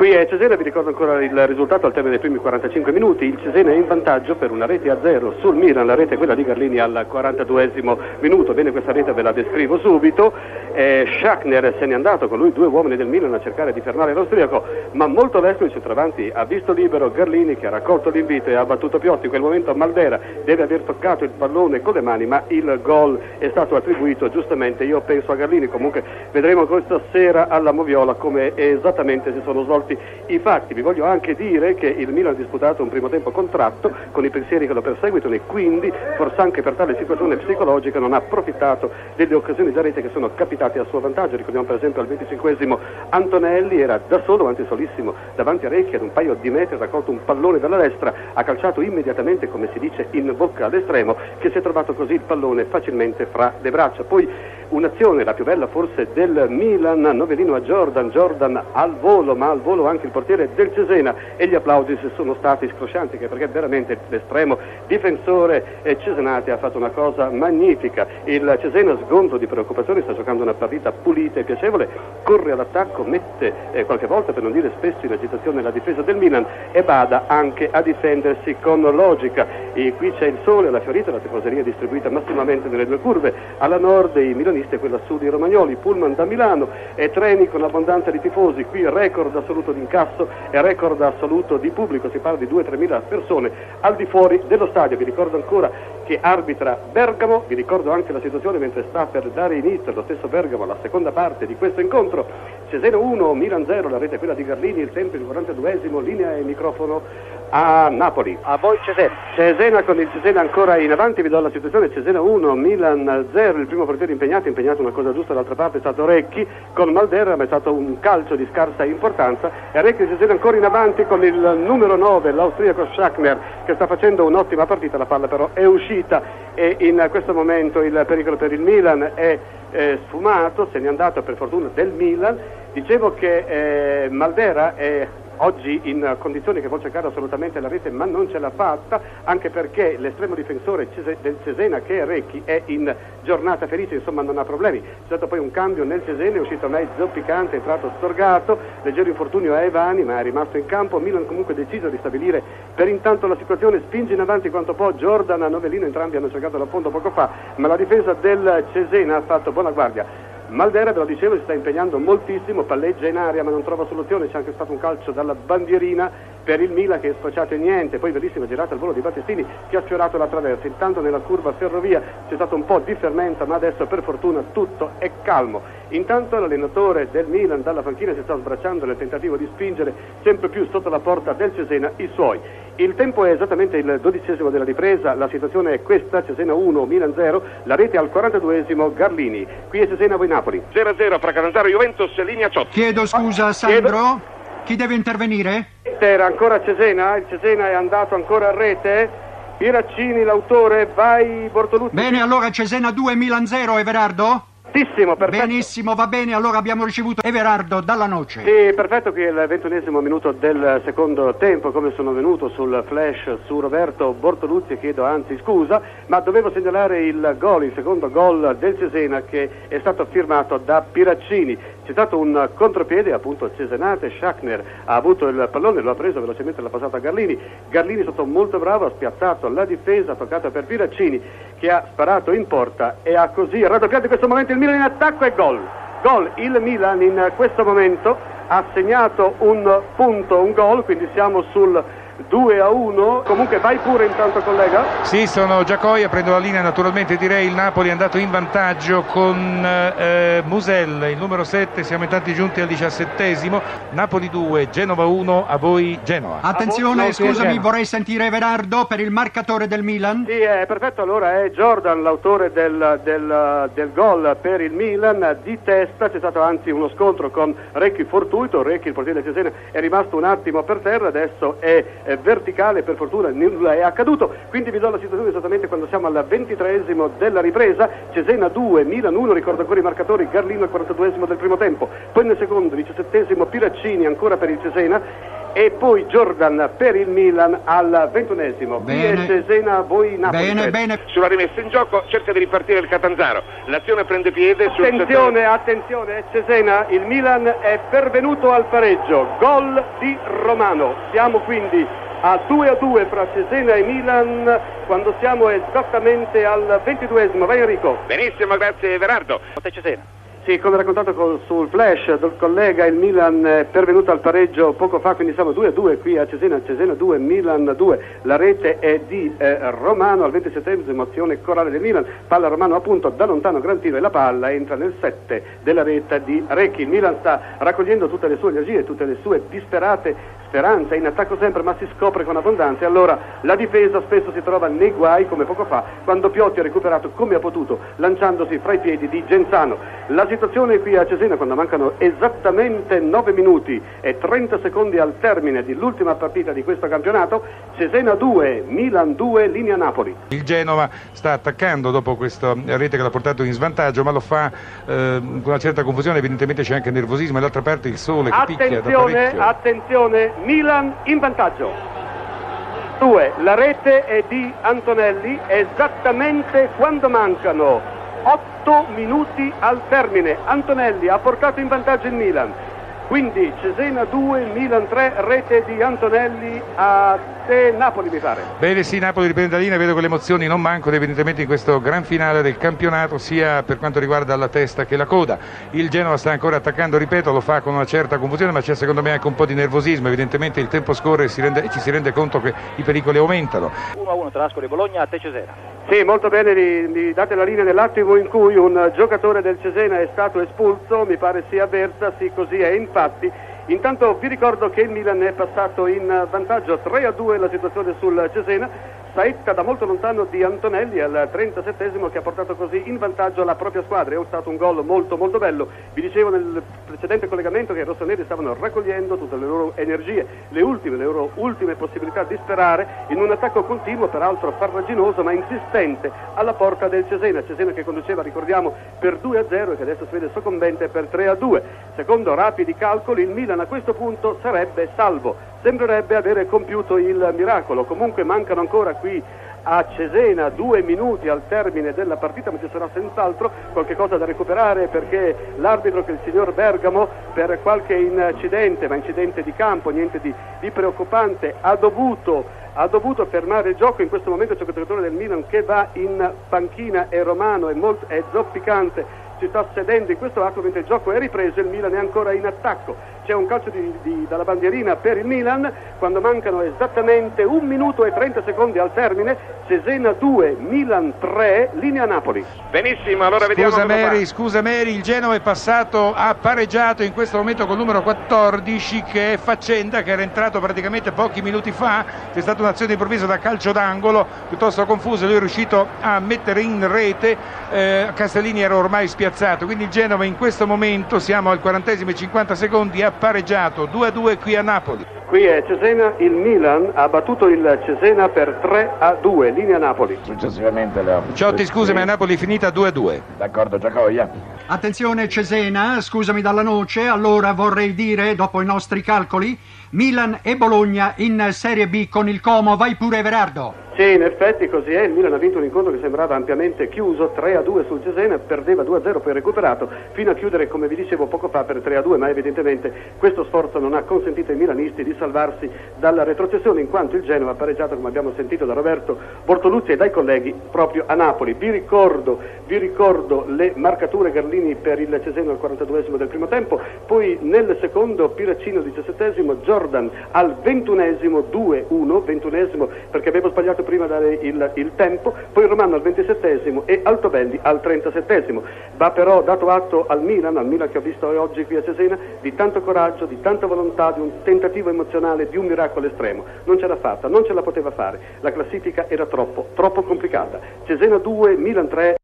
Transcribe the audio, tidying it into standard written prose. Qui è Cesena, vi ricordo ancora il risultato al termine dei primi 45 minuti, il Cesena è in vantaggio per una rete a zero sul Milan, la rete è quella di Garlini al 42esimo minuto, bene questa rete ve la descrivo subito, Schachner se n'è andato con lui due uomini del Milan a cercare di fermare l'austriaco, ma molto lesto il centravanti ha visto libero Garlini che ha raccolto l'invito e ha battuto Piotti, in quel momento Maldera deve aver toccato il pallone con le mani ma il gol è stato attribuito giustamente, io penso a Garlini, comunque vedremo questa sera alla Moviola come esattamente si sono svolti i fatti. Vi voglio anche dire che il Milan ha disputato un primo tempo contratto con i pensieri che lo perseguitano e quindi forse anche per tale situazione psicologica non ha approfittato delle occasioni da rete che sono capitate a suo vantaggio, ricordiamo per esempio al 25esimo Antonelli era da solo davanti solissimo davanti a Recchi ad un paio di metri, ha raccolto un pallone dalla destra, ha calciato immediatamente come si dice in bocca all'estremo che si è trovato così il pallone facilmente fra le braccia, poi un'azione la più bella forse del Milan, Novellino a Jordan al volo, ma al volo anche il portiere del Cesena e gli applausi sono stati scroscianti perché veramente l'estremo difensore cesenate ha fatto una cosa magnifica, il Cesena sgombro di preoccupazioni sta giocando una partita pulita e piacevole, corre all'attacco, mette qualche volta per non dire spesso in agitazione la difesa del Milan e bada anche a difendersi con logica, e qui c'è il sole, la fiorita, la tifoseria distribuita massimamente nelle due curve, alla nord i milanisti e quella a sud i romagnoli, pullman da Milano e treni con l'abbondanza di tifosi, qui record assoluto di incasso e record assoluto di pubblico, si parla di 2-3 mila persone al di fuori dello stadio, vi ricordo ancora che arbitra Bergamo, vi ricordo anche la situazione mentre sta per dare inizio lo stesso Bergamo alla seconda parte di questo incontro, Cesena 1, Milan 0, la rete è quella di Garlini, il tempo il 42esimo, linea e microfono a Napoli. A voi Cesena. Cesena con il Cesena ancora in avanti, vi do la situazione, Cesena 1, Milan 0, il primo portiere impegnato una cosa giusta, dall'altra parte è stato Recchi con Maldera, ma è stato un calcio di scarsa importanza e Recchi si siede ancora in avanti con il numero 9, l'austriaco Schachner che sta facendo un'ottima partita, la palla però è uscita e in questo momento il pericolo per il Milan è sfumato, se n'è andato per fortuna del Milan, dicevo che Maldera è oggi in condizioni che vuol cercare assolutamente la rete ma non ce l'ha fatta, anche perché l'estremo difensore del Cesena che è Recchi è in giornata felice, insomma non ha problemi, c'è stato poi un cambio nel Cesena, è uscito Mei zoppicante, è entrato Storgato, leggero infortunio a Evani ma è rimasto in campo, Milan comunque deciso di stabilire per intanto la situazione, spinge in avanti quanto può Giordano, Novellino, entrambi hanno cercato la fondo poco fa ma la difesa del Cesena ha fatto buona guardia. Maldera, ve lo dicevo, si sta impegnando moltissimo, palleggia in aria ma non trova soluzione, c'è anche stato un calcio dalla bandierina per il Milan che è sfociato in niente, poi bellissima girata al volo di Battistini che ha sfiorato la traversa, intanto nella curva ferrovia c'è stato un po' di fermento ma adesso per fortuna tutto è calmo, intanto l'allenatore del Milan dalla panchina si sta sbracciando nel tentativo di spingere sempre più sotto la porta del Cesena i suoi. Il tempo è esattamente il 12esimo della ripresa, la situazione è questa, Cesena 1, Milan 0, la rete al 42esimo Garlini, qui è Cesena, voi Napoli. 0-0 fra Catanzaro e Juventus, linea Ciotti. Chiedo scusa Sandro, chi deve intervenire? Era ancora Cesena, il Cesena è andato ancora a rete, Piraccini l'autore, vai Bortoluzzi. Bene, allora Cesena 2, Milan 0, Everardo? Perfetto. Benissimo, va bene, allora abbiamo ricevuto Everardo dalla noce. Sì, perfetto, qui è il 21esimo minuto del secondo tempo, come sono venuto sul flash su Roberto Bortoluzzi, chiedo anzi scusa, ma dovevo segnalare il gol, il secondo gol del Cesena che è stato firmato da Piraccini. C'è stato un contropiede, appunto cesenate, Schachner ha avuto il pallone, lo ha preso velocemente, l'ha passato a Garlini, Garlini è stato molto bravo, ha spiazzato la difesa, ha toccato per Piraccini che ha sparato in porta e ha così raddoppiato in questo momento il Milan in attacco e gol, gol, il Milan in questo momento ha segnato un punto, un gol, quindi siamo sul 2-1, comunque vai pure intanto collega. Sì, sono Giacoia, prendo la linea naturalmente, direi il Napoli è andato in vantaggio con Musel, il numero 7, siamo intanto giunti al 17esimo, Napoli 2, Genova 1, a voi Genoa. Attenzione, voi, scusami, vorrei sentire Everardo per il marcatore del Milan. Sì, è perfetto, allora è Jordan l'autore del gol per il Milan, di testa c'è stato anzi uno scontro con Recchi fortuito, Recchi il portiere del Cesena è rimasto un attimo per terra, adesso è verticale, per fortuna nulla è accaduto, quindi vi do la situazione esattamente quando siamo al 23esimo della ripresa, Cesena 2, Milan 1, ricordo ancora i marcatori, Garlino al 42esimo del primo tempo, poi nel secondo 17esimo Piraccini ancora per il Cesena e poi Jordan per il Milan al 21esimo. Bene. Cesena, voi Napoli. Bene, bene. Sulla rimessa in gioco cerca di ripartire il Catanzaro, l'azione prende piede sul... Attenzione, attenzione Cesena, il Milan è pervenuto al pareggio, gol di Romano. Siamo quindi a 2-2 fra Cesena e Milan quando siamo esattamente al 22esimo. Vai Enrico. Benissimo, grazie Gerardo. Cesena. Sì, come raccontato sul flash del collega, il Milan è pervenuto al pareggio poco fa, quindi siamo 2-2 qui a Cesena, Cesena 2, Milan 2, la rete è di Romano al 27esimo, azione corale del Milan, palla Romano appunto da lontano, gran tiro e la palla entra nel 7 della rete di Recchi. Il Milan sta raccogliendo tutte le sue energie, tutte le sue disperate speranze, in attacco sempre ma si scopre con abbondanza, e allora la difesa spesso si trova nei guai come poco fa quando Piotti ha recuperato come ha potuto lanciandosi fra i piedi di Genzano. La situazione qui a Cesena quando mancano esattamente 9 minuti e 30 secondi al termine dell'ultima partita di questo campionato. Cesena 2, Milan 2, linea Napoli. Il Genova sta attaccando dopo questa rete che l'ha portato in svantaggio, ma lo fa con una certa confusione, evidentemente c'è anche nervosismo, e d'altra parte il sole che picchia da parecchio. Attenzione, Milan in vantaggio. 2, la rete è di Antonelli esattamente quando mancano 8 minuti al termine. Antonelli ha portato in vantaggio il Milan, quindi Cesena 2, Milan 3, rete di Antonelli a te Napoli mi pare. Bene, sì, Napoli riprende la linea, vedo che le emozioni non mancano evidentemente in questo gran finale del campionato, sia per quanto riguarda la testa che la coda. Il Genova sta ancora attaccando, ripeto, lo fa con una certa confusione, ma c'è secondo me anche un po' di nervosismo, evidentemente il tempo scorre e ci si rende conto che i pericoli aumentano. 1-1 tra Ascoli e Bologna, a te Cesena. Sì, molto bene, mi date la linea nell'attimo in cui un giocatore del Cesena è stato espulso, mi pare sia Verza, sì così è infatti. Intanto vi ricordo che il Milan è passato in vantaggio 3-2 la situazione sul Cesena, saetta da molto lontano di Antonelli al 37esimo che ha portato così in vantaggio la propria squadra. È stato un gol molto molto bello. Vi dicevo nel precedente collegamento che i rossoneri stavano raccogliendo tutte le loro energie, le loro ultime possibilità di sperare in un attacco continuo, peraltro farraginoso ma insistente, alla porta del Cesena. Cesena che conduceva, ricordiamo, per 2-0 e che adesso si vede soccombente per 3-2. Secondo rapidi calcoli il Milan a questo punto sarebbe salvo, sembrerebbe avere compiuto il miracolo. Comunque mancano ancora qui a Cesena 2 minuti al termine della partita, ma ci sarà senz'altro qualche cosa da recuperare, perché l'arbitro, che il signor Bergamo, per qualche incidente, ma incidente di campo, niente di preoccupante, ha dovuto fermare il gioco. In questo momento c'è il giocatore del Milan che va in panchina, è Romano, è zoppicante, si sta sedendo in questo atto mentre il gioco è ripreso e il Milan è ancora in attacco. C'è un calcio dalla bandierina per il Milan quando mancano esattamente 1 minuto e 30 secondi al termine. Cesena 2, Milan 3, linea Napoli. Benissimo, allora vediamo. Scusa Mary, il Genoa è passato, ha pareggiato in questo momento col numero 14 che è Faccenda, che era entrato praticamente pochi minuti fa. C'è stata un'azione improvvisa da calcio d'angolo piuttosto confusa, lui è riuscito a mettere in rete, Castellini era ormai spiazzato. Quindi il Genova in questo momento, siamo al 40esimo e 50 secondi, ha pareggiato 2-2 qui a Napoli. Qui è Cesena, il Milan ha battuto il Cesena per 3-2, linea Napoli. Successivamente Leo. Ciotti, scusi, ma Napoli è finita 2-2. D'accordo, Giacoia. Attenzione Cesena, scusami dalla noce, allora vorrei dire, dopo i nostri calcoli, Milan e Bologna in Serie B con il Como. Vai pure Everardo. Sì, in effetti così è, il Milan ha vinto un incontro che sembrava ampiamente chiuso, 3-2 sul Cesena, perdeva 2-0, poi recuperato fino a chiudere, come vi dicevo poco fa, per 3-2, ma evidentemente questo sforzo non ha consentito ai milanisti di salvarsi dalla retrocessione, in quanto il Genova ha pareggiato, come abbiamo sentito da Roberto Bortoluzzi e dai colleghi, proprio a Napoli. Vi ricordo le marcature: Garlini per il Cesena al 42esimo del primo tempo, poi nel secondo Piraccini al 17esimo, Jordan al 21esimo, 2-1, 21esimo perché avevo sbagliato prima dare il tempo, poi Romano al 27esimo e Altobelli al 37esimo. Va però dato atto al Milan che ho visto oggi qui a Cesena, di tanto coraggio, di tanta volontà, di un tentativo emozionale, di un miracolo estremo. Non ce l'ha fatta, non ce la poteva fare, la classifica era troppo complicata. Cesena 2, Milan 3.